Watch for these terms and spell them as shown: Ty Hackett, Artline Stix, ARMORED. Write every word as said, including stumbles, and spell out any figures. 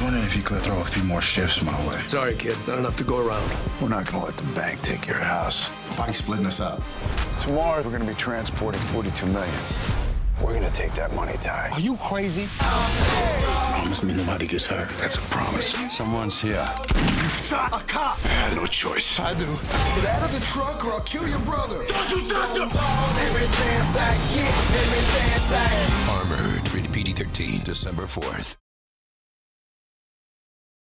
was wondering if you could throw a few more shifts my way. Sorry, kid. Not enough to go around. We're not going to let the bank take your house. Nobody's splitting us up. Tomorrow, we're going to be transporting forty-two million dollars. We're going to take that money, Ty. Are you crazy? Promise me nobody gets hurt. That's a promise. Someone's here. You shot a cop. I had no choice. I do. Get out of the truck or I'll kill your brother. Don't you touch him! Every chance I get, every chance I get. Armored, rated P G thirteen, December fourth.